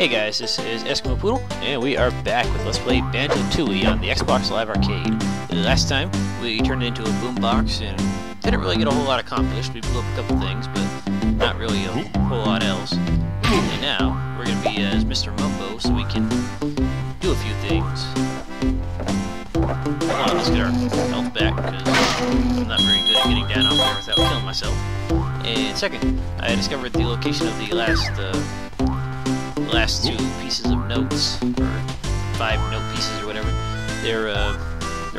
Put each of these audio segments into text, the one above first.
Hey guys, this is Eskimo Poodle, and we are back with Let's Play Banjo-Tooie on the Xbox Live Arcade. Last time, we turned it into a boombox, and didn't really get a whole lot accomplished. We blew up a couple things, but not really a whole lot else. And now, we're going to be as Mr. Mumbo, so we can do a few things. Hold on, let's get our health back, because I'm not very good at getting down off there without killing myself. And second, I discovered the location of the last two pieces of notes, or five note pieces or whatever. There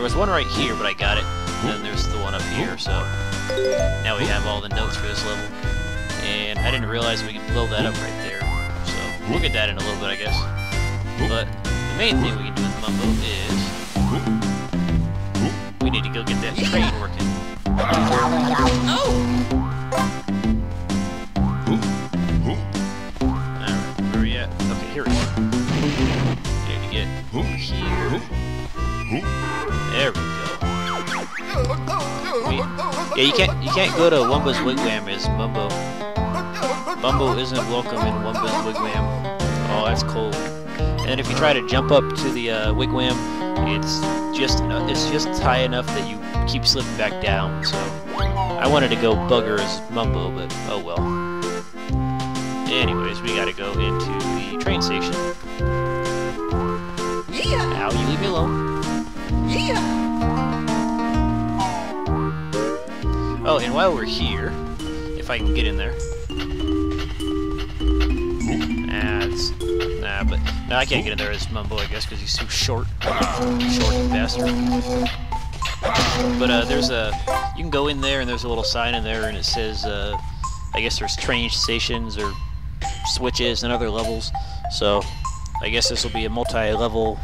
was one right here, but I got it, and then there's the one up here, so now we have all the notes for this level. And I didn't realize we could blow that up right there, so we'll get that in a little bit, I guess. But the main thing we can do with Mumbo is we need to go get that train working. Oh! Here we go. Need to get here. There we go. Wait. Yeah, you can't go to Wumba's Wigwam as Mumbo. Mumbo isn't welcome in Wumba's Wigwam. Oh, that's cold. And then if you try to jump up to the Wigwam, it's just high enough that you keep slipping back down. So I wanted to go bugger as Mumbo, but oh well. Anyways, we gotta go into the train station. Yeah! Now you leave me alone. Yeah! Oh, and while we're here, if I can get in there. Nah, I can't get in there as Mumbo, I guess, because he's too short. Short bastard. But you can go in there, and there's a little sign in there, and it says, I guess there's train stations, or switches and other levels, so I guess this will be a multi-level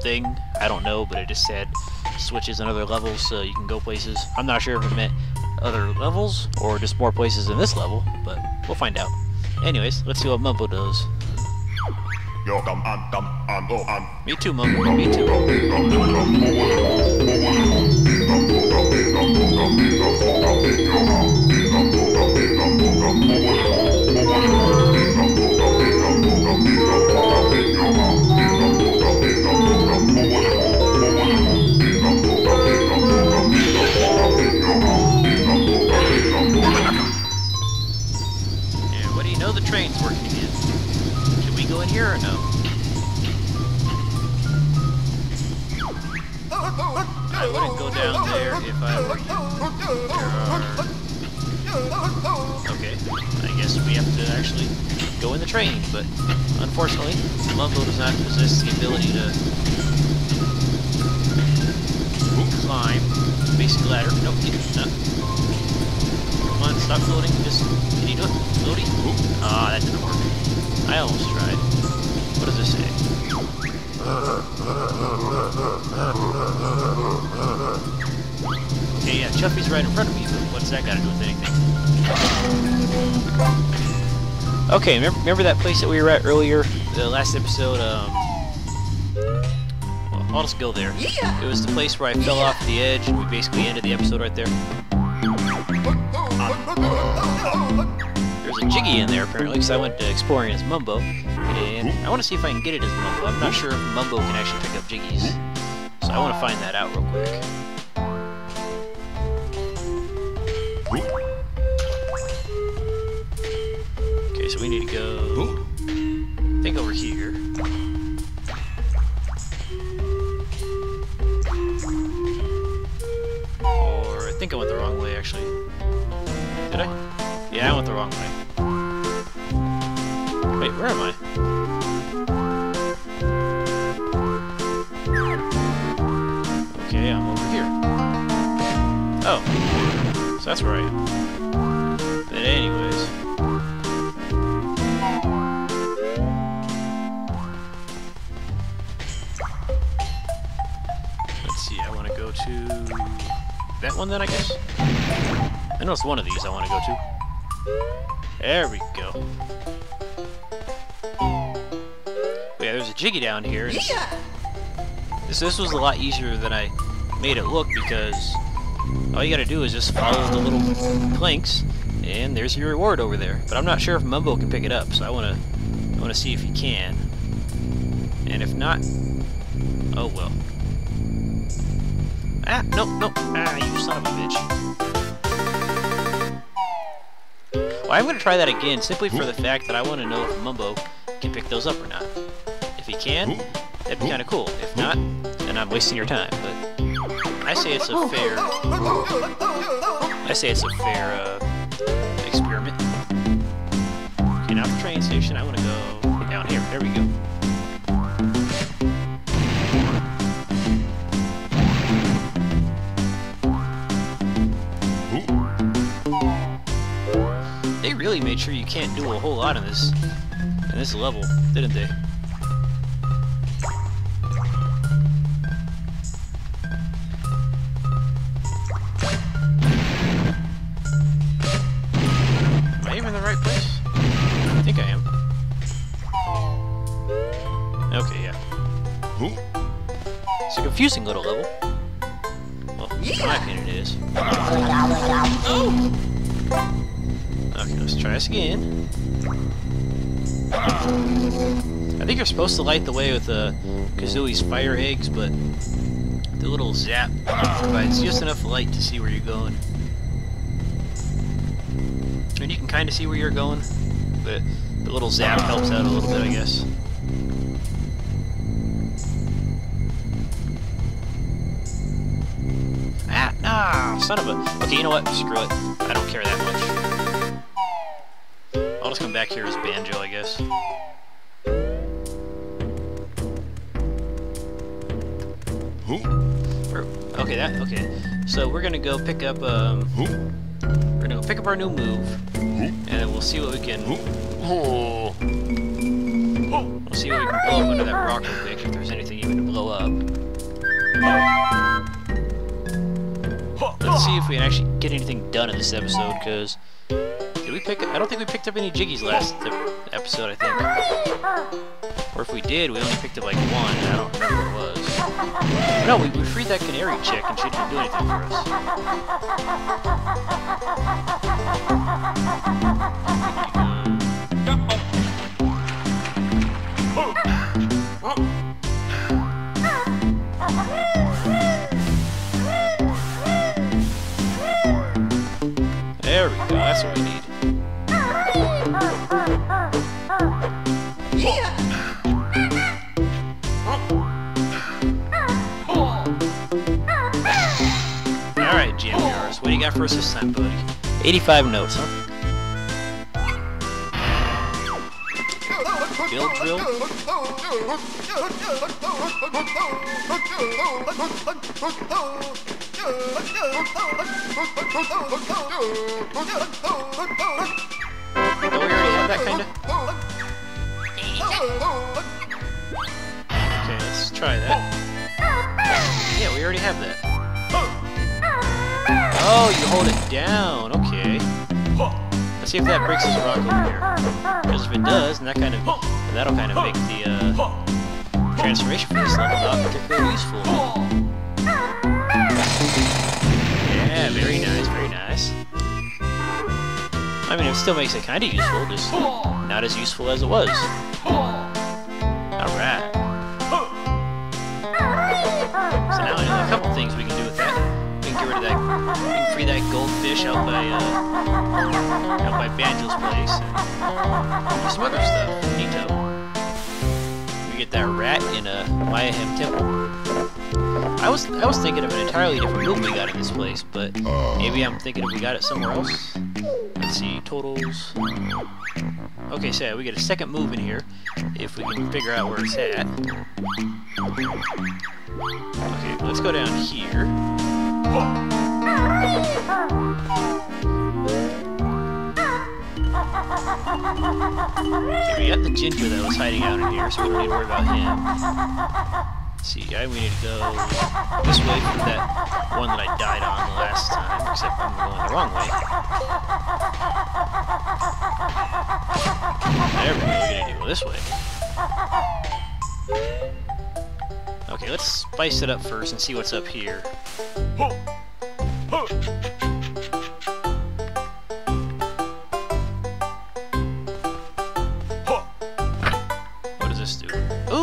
thing. I don't know, but it just said switches and other levels, so you can go places. I'm not sure if it meant other levels or just more places in this level, but we'll find out. Anyways, let's see what Mumbo does. Me too, Mumbo. Me too. Yeah, what do you know, the train's working again. Should we go in here or no? I wouldn't go down there if I were you. Okay, I guess we have to actually go in the train, but unfortunately, Mumbo does not possess the ability to climb the basic ladder. Nope, you can't. Come on, stop floating. Just, can you do it? Floating? Ah, that didn't work. I almost tried. What does this say? Okay, yeah, Chuffy's right in front of me, but what's that got to do with anything? Okay, remember that place that we were at earlier, the last episode? Well, I'll just go there. Yeah. It was the place where I fell off the edge, and we basically ended the episode right there. There's a Jiggy in there, apparently, because I went to exploring as Mumbo, and I want to see if I can get it as Mumbo. I'm not sure if Mumbo can actually pick up Jiggies, so I want to find that out real quick. So we need to go, I think, over here. Or I think I went the wrong way, actually. Did I? Yeah, I went the wrong way. Wait, where am I? Okay, I'm over here. Oh, so that's where I am. But anyways. That one then, I guess? I know it's one of these I want to go to. There we go. Yeah, there's a Jiggy down here. Yeah. This was a lot easier than I made it look, because all you gotta do is just follow the little planks, and there's your reward over there. But I'm not sure if Mumbo can pick it up, so I want to I want to see if you can. And if not, oh well. Ah, no, no. Ah, you son of a bitch. Well, I'm going to try that again simply for the fact that I want to know if Mumbo can pick those up or not. If he can, that'd be kind of cool. If not, then I'm wasting your time. But I say it's a fair... I say it's a fair experiment. Okay, now the train station. I want to go down here. There we go. They really made sure you can't do a whole lot in this level, didn't they? Am I even in the right place? I think I am. Okay, yeah. It's a confusing little level. Well, in my opinion it is. Oh! Okay, let's try this again. I think you're supposed to light the way with Kazooie's fire eggs, but the little zap provides just enough light to see where you're going. And you can kind of see where you're going, but the little zap helps out a little bit, I guess. Ah, son of a... Okay, you know what? Screw it. I don't care that much. I'll just come back here as Banjo, I guess. Okay, so we're gonna go pick up we're gonna go pick up our new move, and then we'll see what we can. We'll see what we can blow up under that rock real quick, if there's anything even to blow up. Let's see if we can actually get anything done in this episode, because. I don't think we picked up any Jiggies last episode, I think. Or if we did, we only picked up like one, and I don't remember what it was. But no, we freed that canary chick, and she didn't do anything for us. There we go, that's what we need. Alright, Jamjars, what do you got for us this time, buddy? 85 notes, huh? Build drill? Oh, we already have that, kinda? Okay, let's try that. Yeah, we already have that. Oh, you hold it down, okay. Let's see if that breaks this rock over here. Because if it does, and that'll kind of make the transformation for this level not particularly useful. Yeah, very nice, very nice. I mean, it still makes it kind of useful, just not as useful as it was. Alright. So now I know a couple things we can do with that. We can get rid of that. We can free that goldfish out by Banjo's place. And do some other stuff. Neato. We get that rat in a Mayhem temple. I was thinking of an entirely different move we got in this place, but maybe I'm thinking if we got it somewhere else. Let's see, totals. Okay, so we get a second move in here, if we can figure out where it's at. Okay, let's go down here. Okay, we got the Jinjo that was hiding out in here, so we don't need to worry about him. See, we need to go this way from that one that I died on the last time, except I'm going the wrong way. There we go, we're gonna do it this way. Okay, let's spice it up first and see what's up here.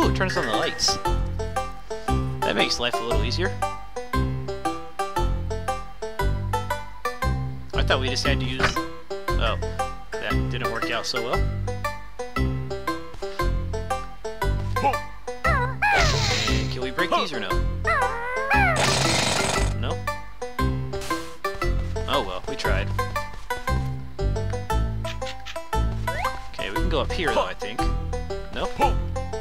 Oh, it turns on the lights. That makes life a little easier. I thought we just had to use... Oh, that didn't work out so well. Whoa. Can we break these or no? No? Oh well, we tried. Okay, we can go up here though, I think. No? I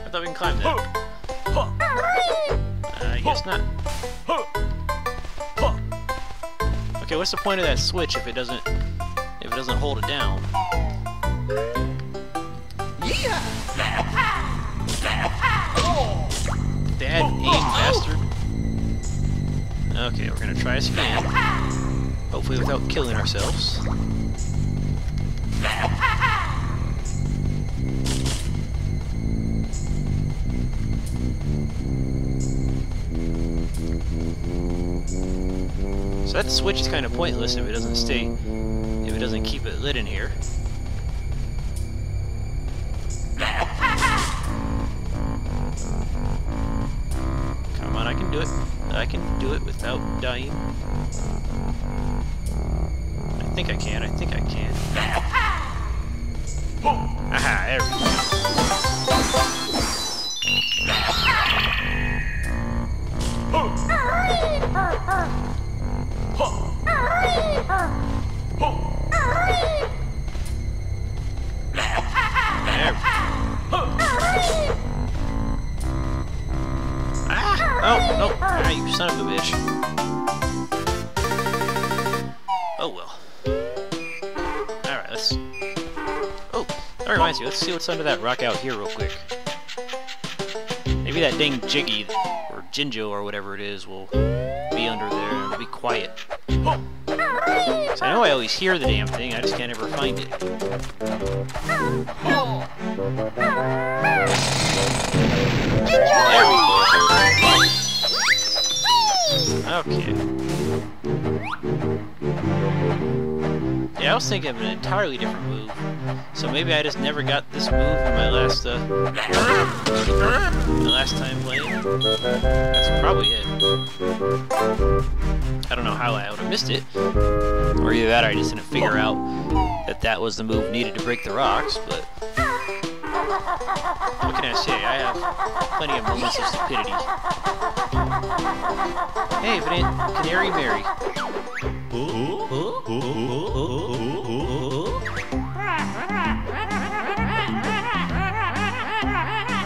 thought we can climb that. I guess not. Okay, what's the point of that switch if it doesn't hold it down? Bad aim, bastard. Okay, we're gonna try a spin. Hopefully without killing ourselves. So that switch is kind of pointless if it doesn't stay, if it doesn't keep it lit in here. Come on, I can do it. I can do it without dying. I think I can, I think I can. Aha, there we go. Ah! Oh, no. Ah, you son of a bitch. Oh, well. Alright, let's... Oh, that reminds me. Let's see what's under that rock out here real quick. Maybe that dang Jiggy, or Jinjo, or whatever it is, will be under there and it'll be quiet. Oh. So I know I always hear the damn thing, I just can't ever find it. Oh. There we go. Okay. Yeah, I was thinking of an entirely different move. So maybe I just never got this move in my last time playing. That's probably it. I don't know how I would have missed it, or either that or I just didn't figure out that that was the move needed to break the rocks, but what can I say, I have plenty of moments of stupidity. Hey, but Aunt Canary Mary.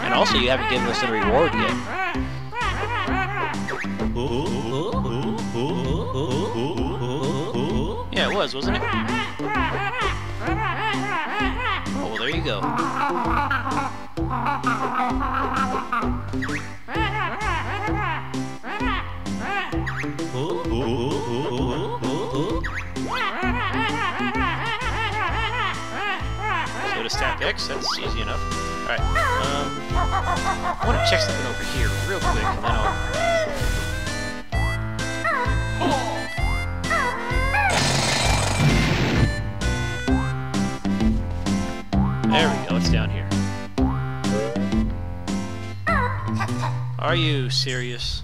And also you haven't given us a reward yet. Yeah, it was, wasn't it? Oh, well, there you go. So to stack X, that's easy enough. Alright, I want to check something over here real quick, and then I'll... There we go, it's down here. Are you serious?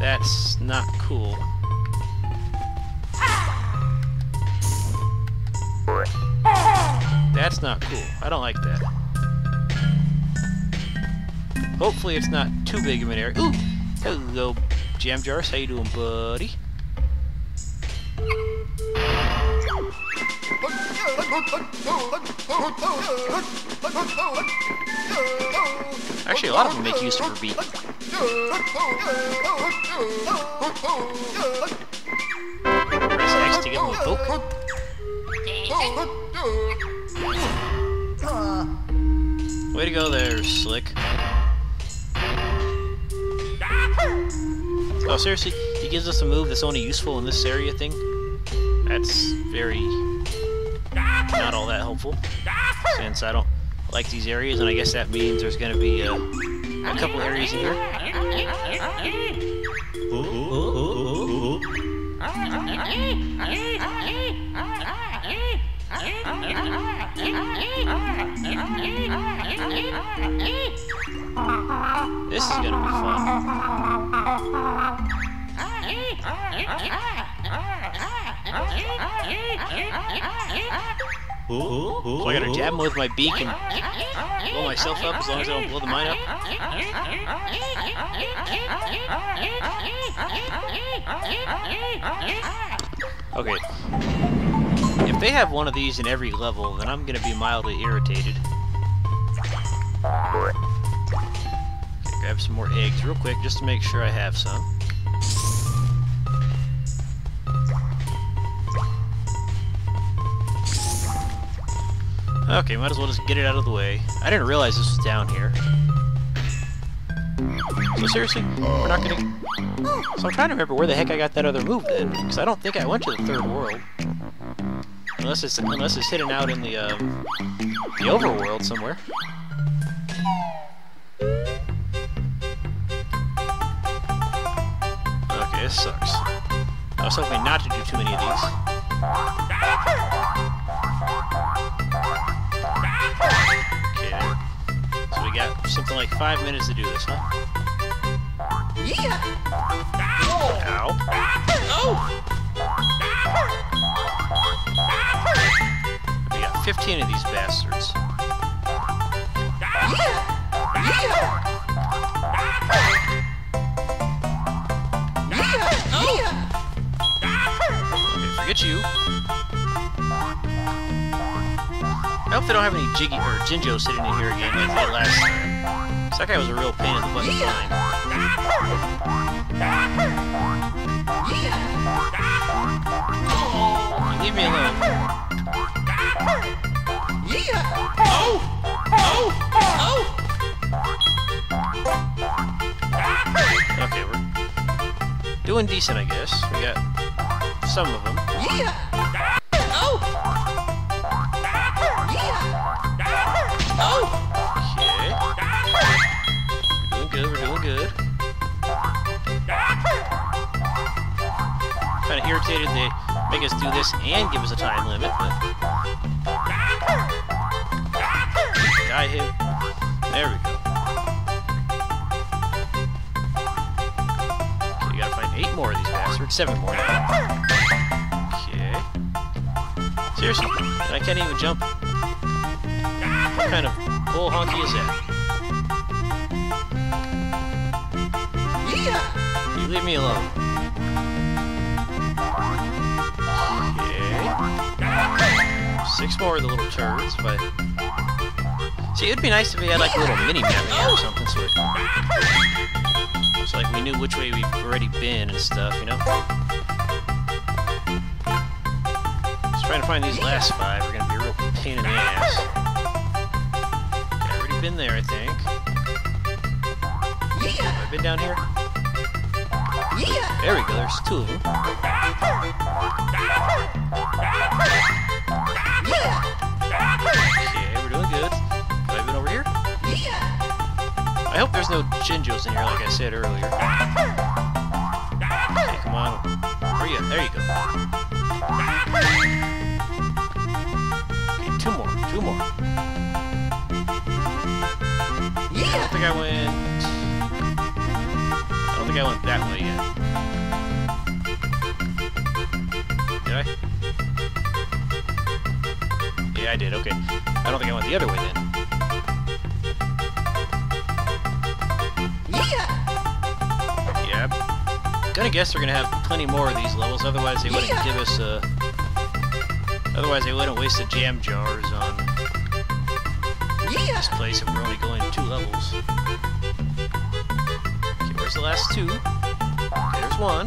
That's not cool. That's not cool. I don't like that. Hopefully it's not too big of an area. Ooh! Hello, Jamjars. How you doing, buddy? Actually, a lot of them make use of her beat. Press X to get more vocal. Way to go there, Slick. Oh, seriously? He gives us a move that's only useful in this area thing? That's very... not all that helpful, since I don't like these areas, and I guess that means there's going to be a couple areas in here. gonna be fun. Ooh, so I gotta jab him with my beak and blow myself up as long as I don't blow the mine up. Okay. If they have one of these in every level, then I'm gonna be mildly irritated. Grab some more eggs real quick just to make sure I have some. Okay, might as well just get it out of the way. I didn't realize this was down here. So seriously, we're not gonna... So I'm trying to remember where the heck I got that other move then, because I don't think I went to the third world. Unless it's hidden out in the overworld somewhere. This sucks. I was hoping not to do too many of these. Okay. So we got something like 5 minutes to do this, huh? Yeah. Ow. Oh. We got 15 of these bastards. Yeah. Okay, forget you. I hope they don't have any Jiggy or Jinjo sitting in here again like that last time. That guy was a real pain in the butt to find. Leave me alone. Oh! Oh! Oh! Okay, we're doing decent, I guess. We got some of them. Yeah. Oh. Yeah. Oh. Okay. We're doing good. We're doing good. Kind of irritated they make us do this and give us a time limit, but die him. There we go. 8 more of these bastards. 7 more. Okay. Seriously, I can't even jump. What kind of bull honky is that? You leave me alone. Okay. 6 more of the little turds, but... See, it'd be nice if we had like a little mini-map here or something, so it's like we knew which way we've already been and stuff, you know? Just trying to find these last 5. We're gonna be a real pain in the ass. Okay, I've already been there, I think. Have I been down here? There we go, there's 2 of them. Okay, we're doing good. Have I been over here? I hope there's no Jinjos in here, like I said earlier. Okay, come on. Where are you? There you go. Okay, 2 more. 2 more. I don't think I went... I don't think I went that way yet. Did I? Yeah, I did. Okay. I don't think I went the other way then. Gonna guess we're gonna have plenty more of these levels, otherwise they wouldn't give us a... Otherwise they wouldn't waste the Jamjars on this place if we're only going 2 levels. Okay, where's the last 2? Okay, there's 1. 1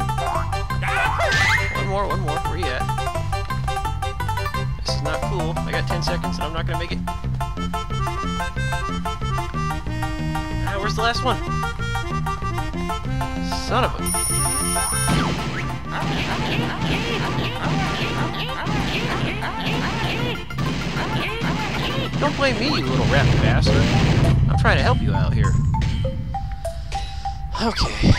more. Where you at? This is not cool. I got 10 seconds and I'm not gonna make it. Ah, where's the last 1? Son of a... Don't blame me, you little rat bastard. I'm trying to help you out here. Okay.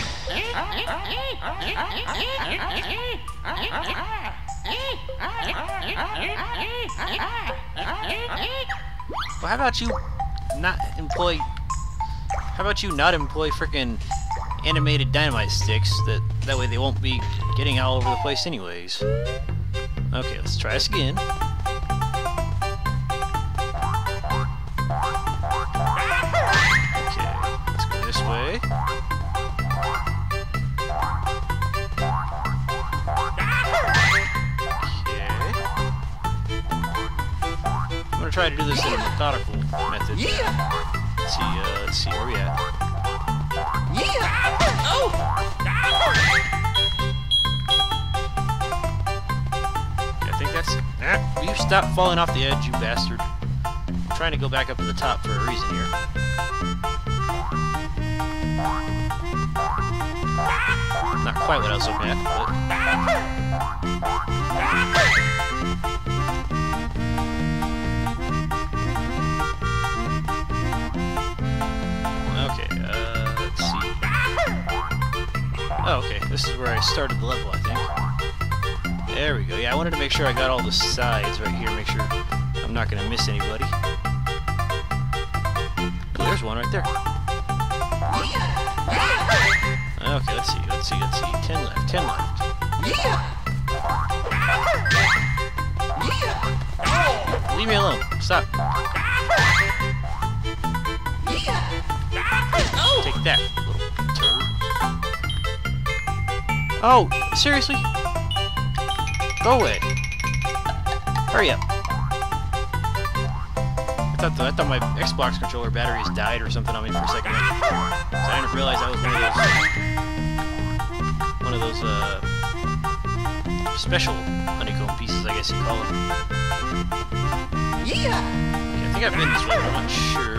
Well, how about you not employ How about you not employ frickin' animated dynamite sticks? That way they won't be getting all over the place anyways. Okay, let's try this again. Okay, let's go this way. Okay. I'm gonna try to do this in a methodical method. Yeah. Let's see where we at. Yeah! Oh! I think that's... will you stop falling off the edge, you bastard? I'm trying to go back up to the top for a reason here. Not quite what I was looking at, but... Oh, okay, this is where I started the level, I think. There we go. Yeah, I wanted to make sure I got all the sides right here, make sure I'm not going to miss anybody. Oh, there's one right there. Okay, let's see. 10 left. Leave me alone. Stop. Take that, little turd. Oh, seriously? Go away. Hurry up. I thought my Xbox controller batteries died or something on me for a second. So I didn't realize I was one of those special honeycomb pieces, I guess you call them. Yeah. Okay, I think I've been this way, but I'm not sure.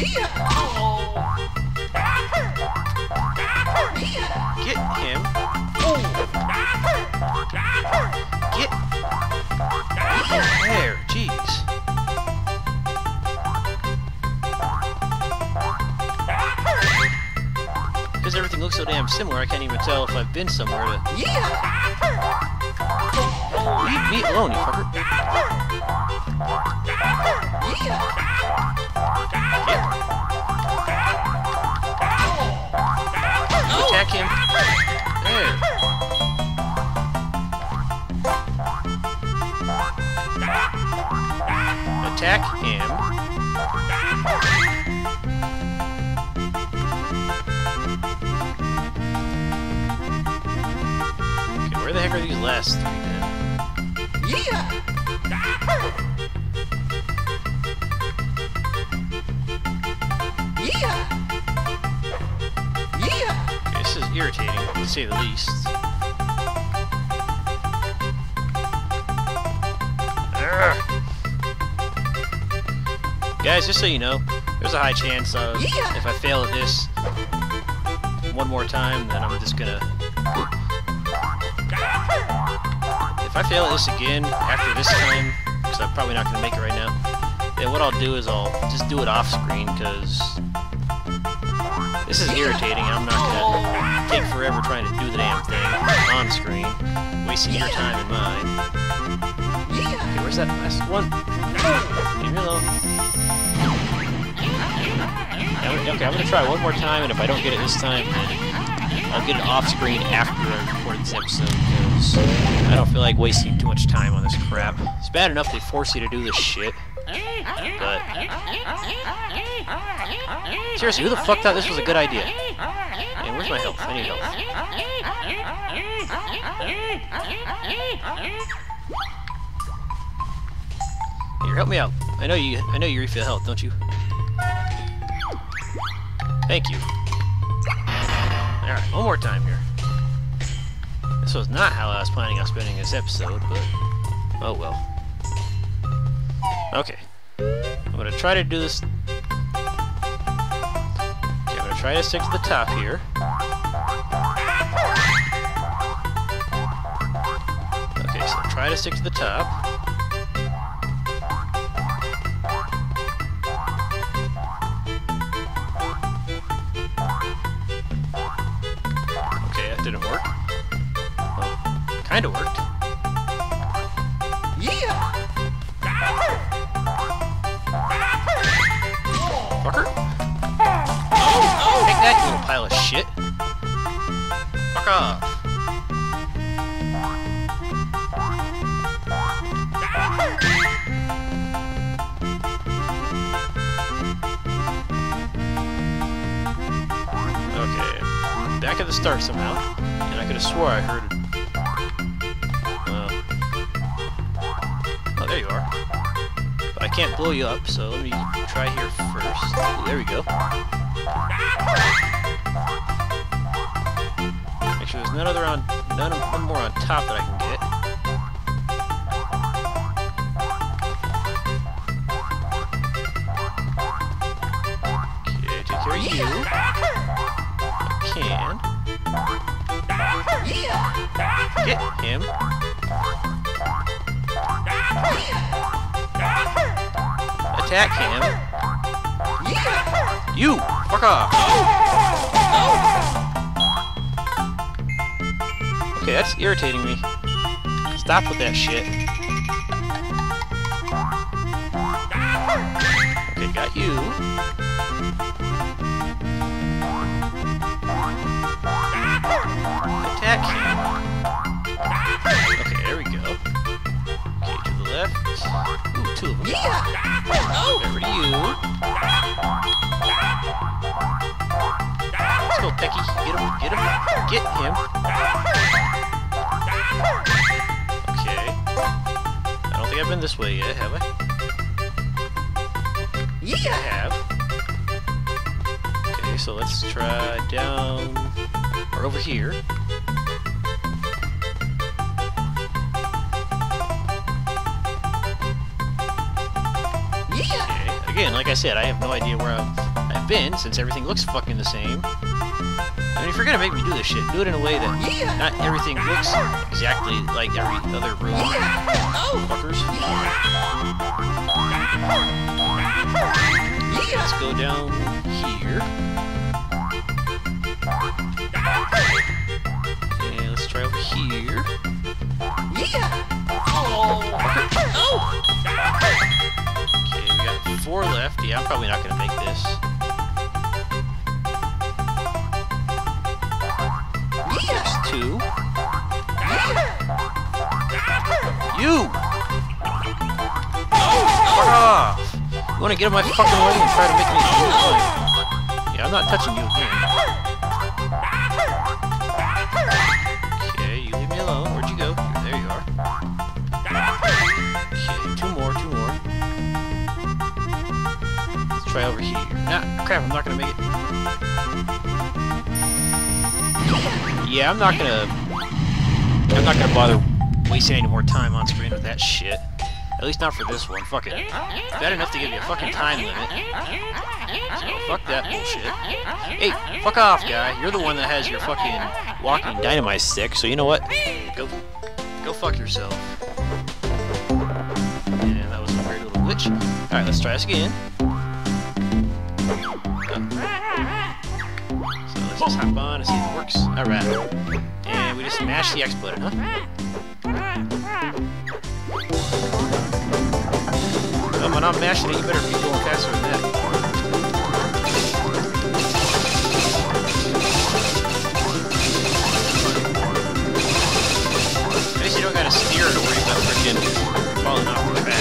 Yeah. Oh. Get him. Get there, jeez. Because everything looks so damn similar, I can't even tell if I've been somewhere to... Leave me alone, you fucker. Attack him. There. Attack him. Okay, where the heck are these last three then? Irritating, to say the least. Guys, just so you know, there's a high chance of if I fail at this one more time, then I'm just gonna... If I fail at this again after this time, because I'm probably not gonna make it right now, then what I'll do is I'll just do it off screen, because this is irritating. I'm not gonna... take forever trying to do the damn thing on screen, wasting your time and mine. Okay, where's that last one? Leave me alone. Okay, I'm gonna try one more time, and if I don't get it this time, then I'll get it off screen after I record this episode, because I don't feel like wasting too much time on this crap. It's bad enough they force you to do this shit, but... Seriously, who the fuck thought this was a good idea? And where's my health? I need health. Here, help me out. I know you refill health, don't you? Thank you. Alright, one more time here. This was not how I was planning on spending this episode, but... oh well. Okay. I'm gonna try to do this... Try to stick to the top here. Okay, so try to stick to the top. Okay, that didn't work. Well, kinda worked. off. Okay, back at the start somehow, and I could have swore I heard it. Oh, there you are. But I can't blow you up, so let me try here first. Ooh, there we go. Make sure there's none more on top that I can get. Okay, take care of you. I can. Get him. Attack him. You! Fuck off! Okay, that's irritating me. Stop with that shit. Okay, got you. Attack him. Okay, there we go. Okay, to the left. Ooh, two of them. Over to you. Let's go, Pecky. Get him, get him, get him. Okay. I don't think I've been this way yet, have I? Yeah. I have. Okay, so let's try down or over here. Again, like I said, I have no idea where I've been, since everything looks fucking the same. I mean, if you're gonna make me do this shit, do it in a way that not everything looks exactly like every other room. Fuckers. Let's go down here. And let's try over here. Okay, we got 4 left. Yeah, I'm probably not gonna make this. There's 2. You! Fuck off! You wanna get in my fucking way and try to make me do it? Yeah, I'm not touching you again. Okay, you leave me alone. Where'd you go? There you are. Okay, 2 more. Try over here. Nah, crap, I'm not gonna make it. Yeah, I'm not gonna bother wasting any more time on screen with that shit. At least not for this one. Fuck it. Bad enough to give me a fucking time limit. So fuck that bullshit. Hey, fuck off, guy. You're the one that has your fucking walking dynamite stick, so you know what? Go fuck yourself. And that was a weird little glitch. Alright, let's try this again. Let's hop on and see if it works. Alright. And we just smash the X button, huh? Well, when I'm mashing it, you better be going faster than that. At least you don't gotta steer to worry about freaking falling off really fast.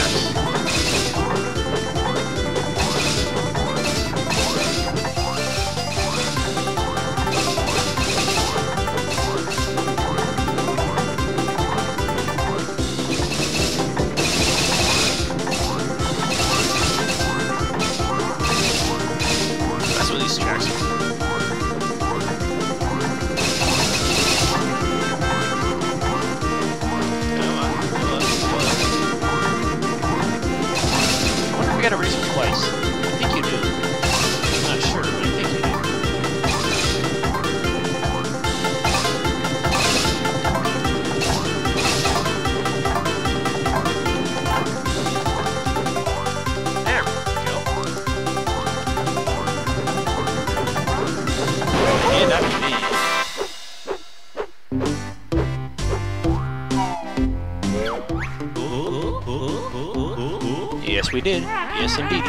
Yes, we did. Yes, indeed.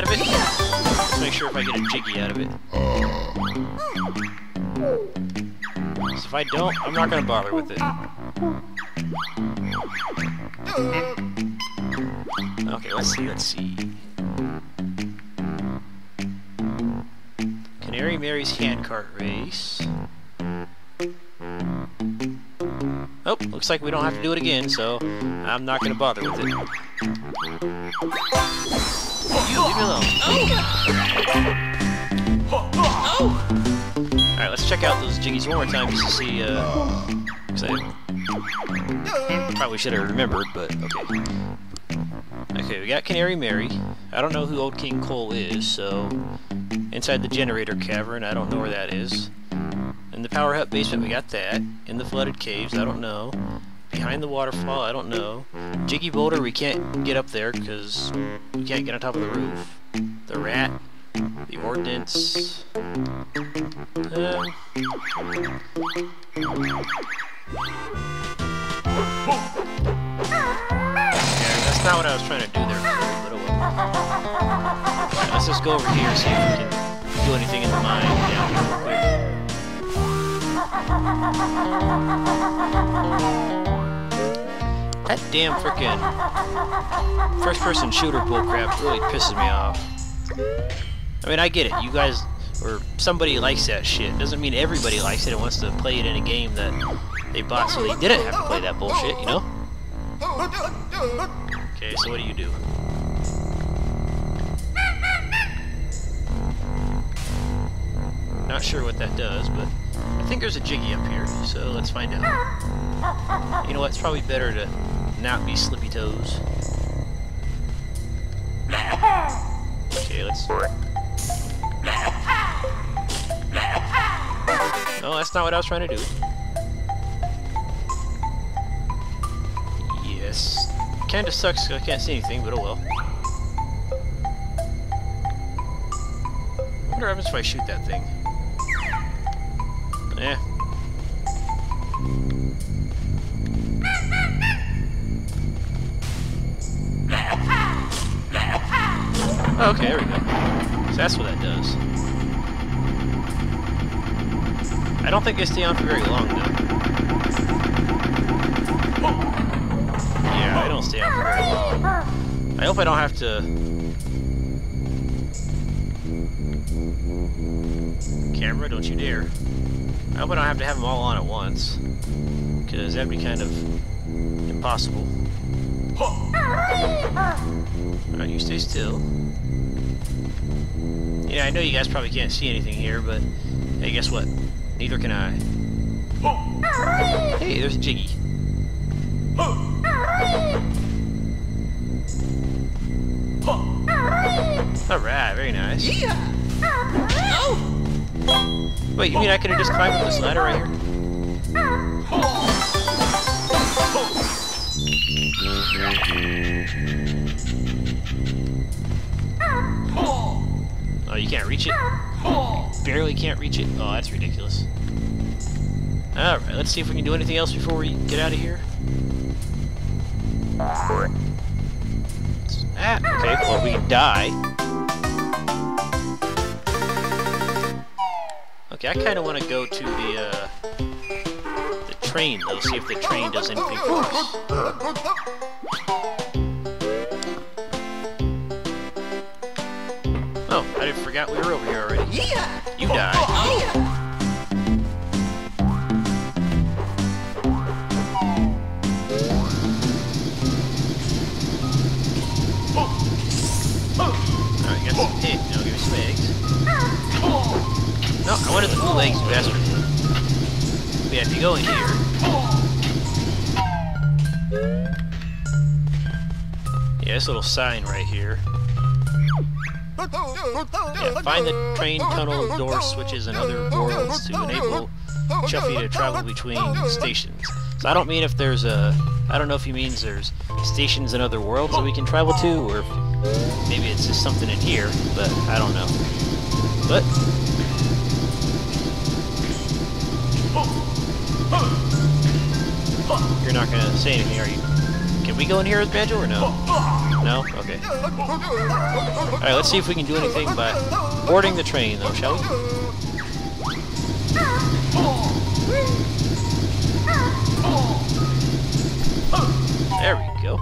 out of it. Let's make sure if I get a Jiggy out of it. So if I don't, I'm not gonna bother with it. Okay, let's see, Canary Mary's handcart race. Oh, looks like we don't have to do it again, so I'm not gonna bother with it. Leave me alone. Alright, let's check out those Jiggies one more time just to see, because I probably should have remembered, but okay. Okay, we got Canary Mary. I don't know who Old King Cole is, so inside the generator cavern, I don't know where that is. In the power hut basement, we got that. In the flooded caves, I don't know. Behind the waterfall, I don't know. Jiggy Boulder, we can't get up there because we can't get on top of the roof. The rat, the ordnance. Yeah, that's not what I was trying to do there. Right, let's just go over here and see if we can do anything in the mine down here real quick. That damn frickin' first-person shooter bullcrap really pisses me off. I mean, I get it. You guys, or somebody likes that shit. Doesn't mean everybody likes it and wants to play it in a game that they bought so they didn't have to play that bullshit, you know? Okay, so what do you do? Not sure what that does, but I think there's a Jiggy up here, so let's find out. You know what, it's probably better to not be slippy toes. Okay, let's... No, that's not what I was trying to do. Yes. Kinda sucks 'cause I can't see anything, but oh well. I wonder what happens if I shoot that thing. Yeah. Oh, okay, there we go. So that's what that does. I don't think they stay on for very long, though. Yeah, I don't stay on for very long. I hope I don't have to... Camera, don't you dare. I hope I don't have to have them all on at once, because that'd be kind of impossible. Alright, you stay still. Yeah, I know you guys probably can't see anything here, but hey, guess what? Neither can I. Hey, there's Jiggy. Alright, very nice. Yeah. No! Wait, you mean I could have just climbed up this ladder right here? Oh, you can't reach it? You barely can't reach it? Oh, that's ridiculous. Alright, let's see if we can do anything else before we get out of here. Ah, okay, well, we die. Okay, I kind of want to go to the train, though, see if the train does anything for us. Oh, I forgot we were over here already. You die. Alright, got some dick. Now give me some eggs. No, I wanted the full legs, you bastard. But yeah, if you go in here... Yeah, this little sign right here. Yeah, find the train tunnel door switches and other worlds to enable Chuffy to travel between stations. So I don't mean if there's a... I don't know if he means there's stations in other worlds that we can travel to, or if maybe it's just something in here, but I don't know. But... You're not gonna say anything, are you? Can we go in here with Banjo or no? No? Okay. Alright, let's see if we can do anything by boarding the train, though, shall we? There we go.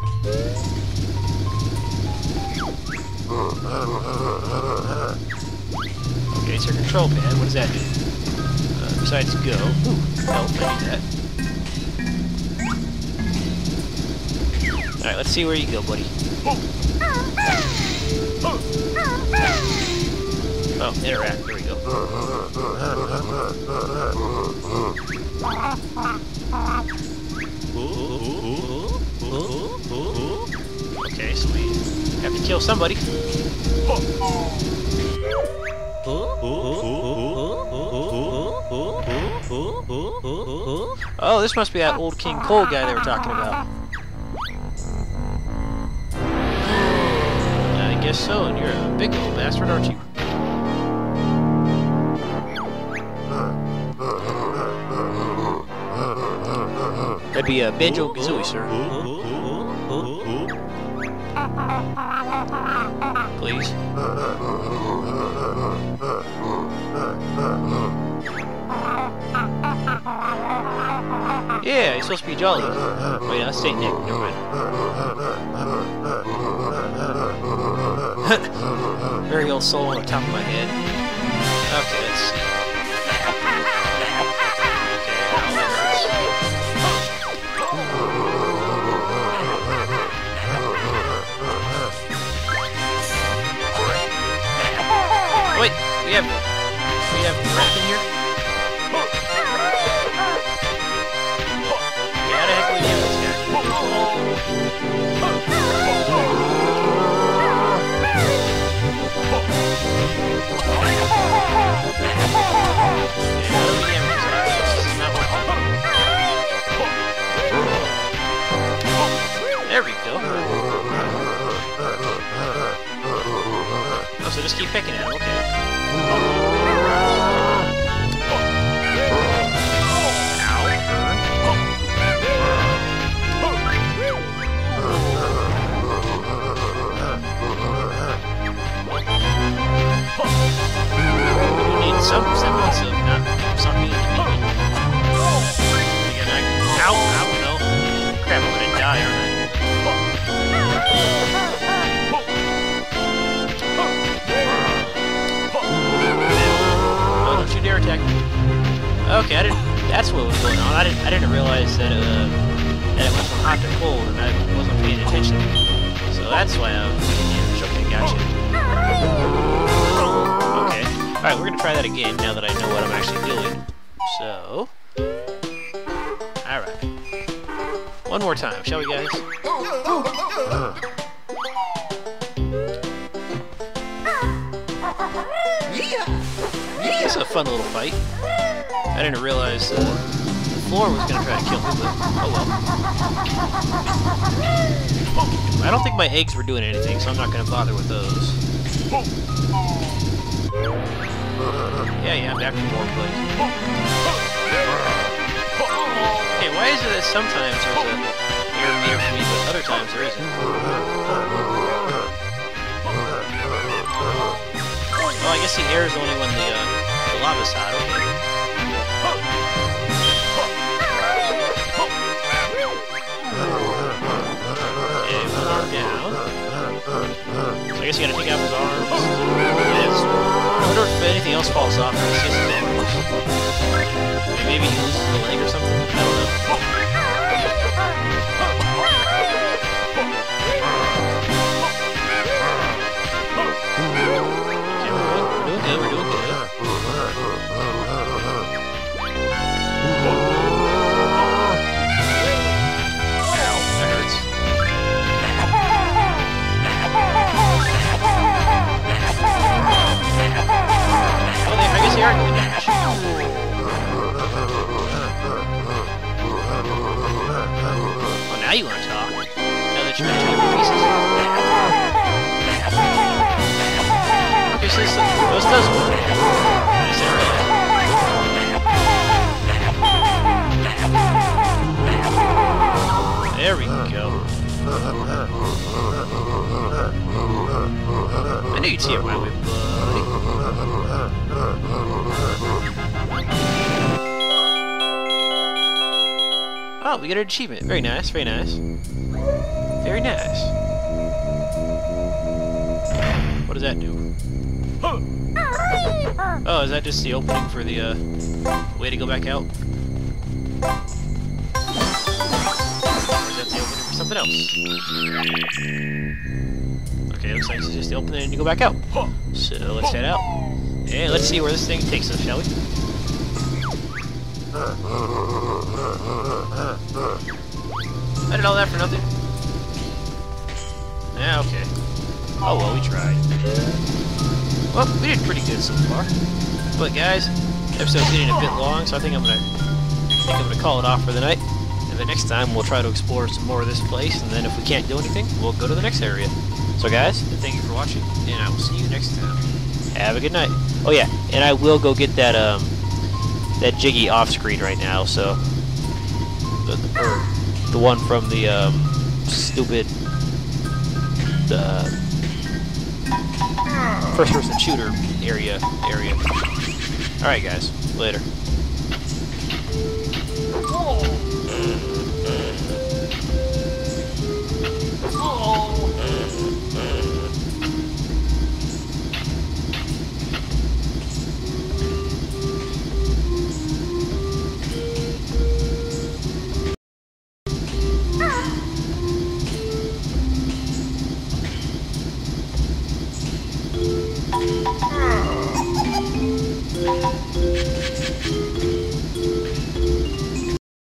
Okay, it's our control pad. What does that do? Besides go. Ooh, I need that. Alright, let's see where you go, buddy. Oh, interact. There we go. Okay, so we have to kill somebody. Oh, this must be that Old King Cole guy they were talking about. I guess so, and you're a big old bastard, aren't you? That'd be a Banjo-Tooie, sir. Please. Yeah, you're supposed to be jolly. Wait, that's St. Nick, never mind. Very old soul on the top of my head. Okay, let's see. Wait, we have crap in here? Yeah, the heck we have this guy. There we go. Oh, so just keep picking at it, okay. You need some semblance of not something to be in. Again, I don't know. Crap, I'm gonna die, aren't I? Don't you dare attack me. Okay, I didn't. That's what was going on. I didn't realize that it was from hot to cold, and I wasn't paying attention. So that's why I was jumping. Gotcha. Okay. All right, we're gonna try that again now that I know what I'm actually doing. So, all right. One more time, shall we, guys? This is a fun little fight. I didn't realize the floor was gonna try to kill me, but oh well. I don't think my eggs were doing anything, so I'm not gonna bother with those. Yeah, I'm back to more plays. Okay, why is it that sometimes there's a air near me, but other times there isn't? Oh, I guess the air is only when the lava's hot, okay. Okay, one arm down. I guess you gotta take out his arms. I wonder if anything else falls off. Maybe he loses a leg or something? I don't know. We're doing good. Ow, that hurts. Oh, I guess they are doing damage. Oh, now you want to talk. Now that you're in pieces. Those does work. There we go. I knew you'd see it around with me. Oh, we got an achievement. Very nice, very nice. Very nice. What does that do? Oh, is that just the opening for the way to go back out? Something else. Okay, looks like it's just the opening and you go back out. So let's head out. And let's see where this thing takes us, shall we? I did all that for nothing. Yeah, okay. Oh well, we tried. Well, we did pretty good so far. But guys, the episode's getting a bit long, so I think I'm gonna call it off for the night. The next time we'll try to explore some more of this place, and then if we can't do anything, we'll go to the next area. So guys, thank you for watching, and I will see you next time. Have a good night. Oh yeah, and I will go get that that Jiggy off screen right now, so the one from the stupid first person shooter area. Alright guys, later.